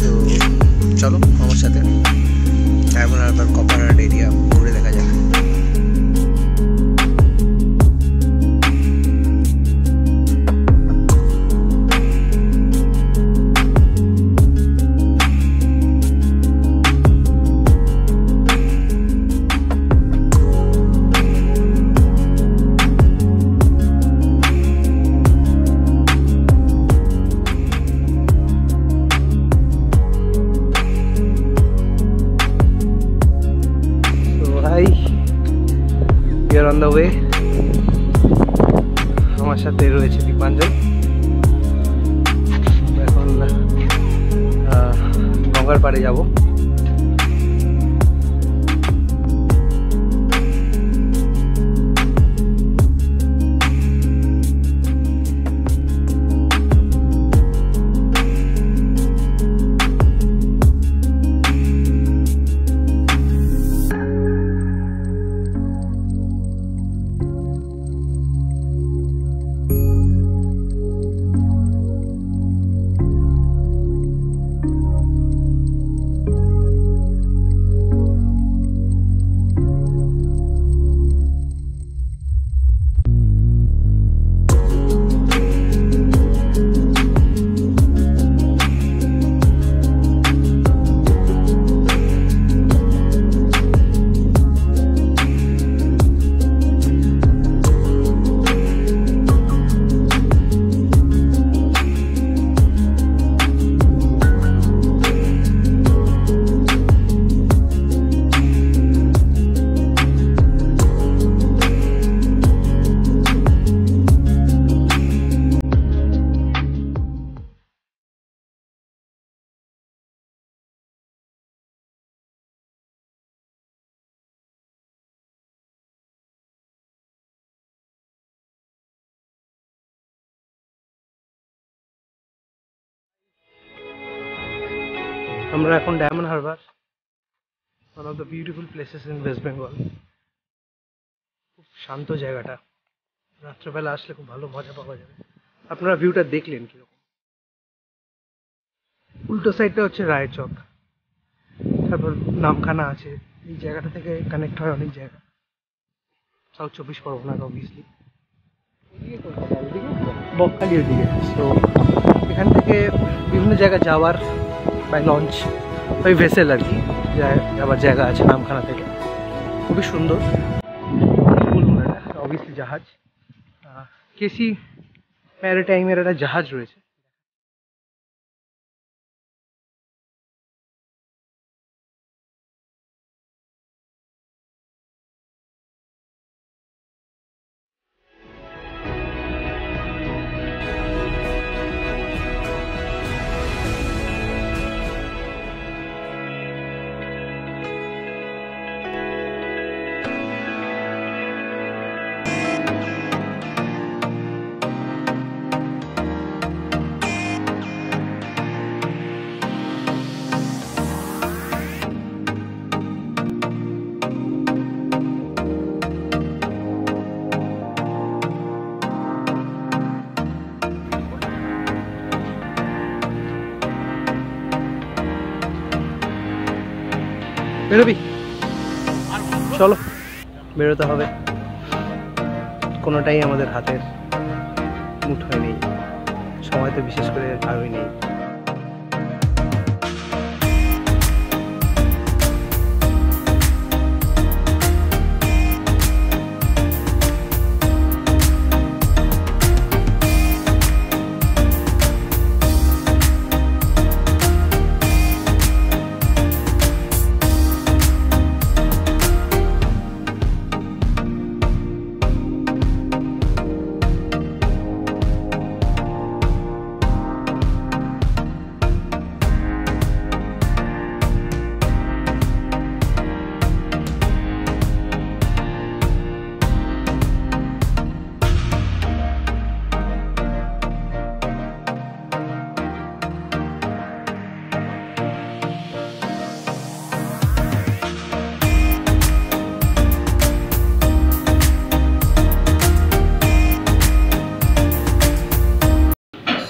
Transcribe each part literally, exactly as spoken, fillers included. তো চলো আমার সাথে ডায়মন্ড হারবার কপার হাট এরিয়া ঘুরে দেখা যাক। On the way, আমার সাথে রয়েছে দীপাঞ্জন। এখন গঙ্গার পাড়ে যাব। আমরা এখন Diamond Harbour, one of the beautiful places in West Bengal. খুব শান্ত জায়গাটা, রাত্রেবেলা আসলে খুব ভালো মজা পাওয়া যাবে। আপনারা ভিউটা দেখলেন কীরকম। উল্টো সাইডটা হচ্ছে রায়চক, তারপর নামখানা আছে। এই জায়গাটা থেকে কানেক্ট হয় অনেক জায়গা, সাউথ চব্বিশ পরগনা অবভিয়াসলি, বকখালির দিকে। তো এখান থেকে বিভিন্ন জায়গা যাওয়ার বাই লঞ্চ, ওই ভেসেল আর কি, আবার জায়গা আছে নামখানা থেকে। খুবই সুন্দর, বলুন এটা অবভিয়াসলি জাহাজ, কেসি ম্যারিটাইমের একটা জাহাজ রয়েছে। বেরোবি? চলো বেরোতে হবে, কোনোটাই আমাদের হাতের মুঠোয় নেই, সময় তো বিশেষ করে কারোই নেই।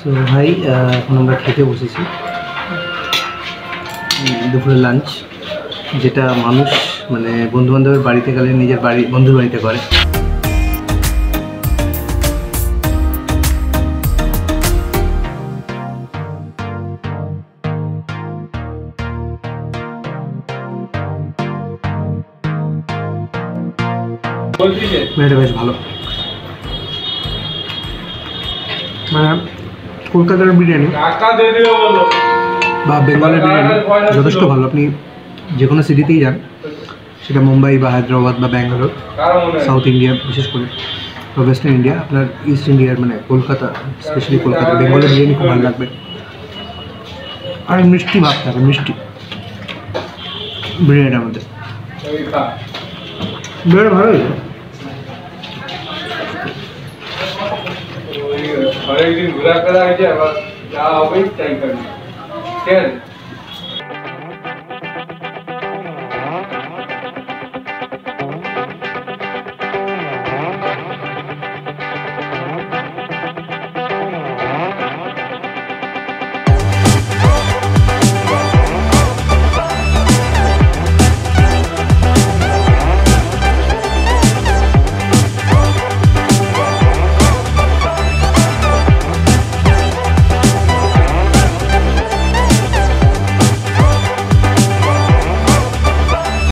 সো ভাই এখন আমরা খেতে বসেছি দুপুরের লাঞ্চ যেটা মানুষ মানে বন্ধু বান্ধবের বাড়িতে গেলে নিজের বাড়ি বন্ধুর বাড়িতে করে মেয়েটা বেশ ভালো মানে কলকাতার বিরিয়ানি বা বেঙ্গলের বিরিয়ানি যথেষ্ট ভালো আপনি যে কোনো সিটিতেই যান সেটা মুম্বাই বা হায়দ্রাবাদ বা ব্যাঙ্গালোর সাউথ ইন্ডিয়া বিশেষ করে বা ওয়েস্টার্ন ইন্ডিয়া আপনার ইস্ট ইন্ডিয়ার মানে কলকাতা স্পেশালি কলকাতা বেঙ্গলের বিরিয়ানি খুব ভালো লাগবে আর মিষ্টি ভাব থাকে মিষ্টি বিরিয়ানির মধ্যে বেড় ভালো हर एक दिन बुरा करा आगे अब क्या हो गई टाइम करना क्या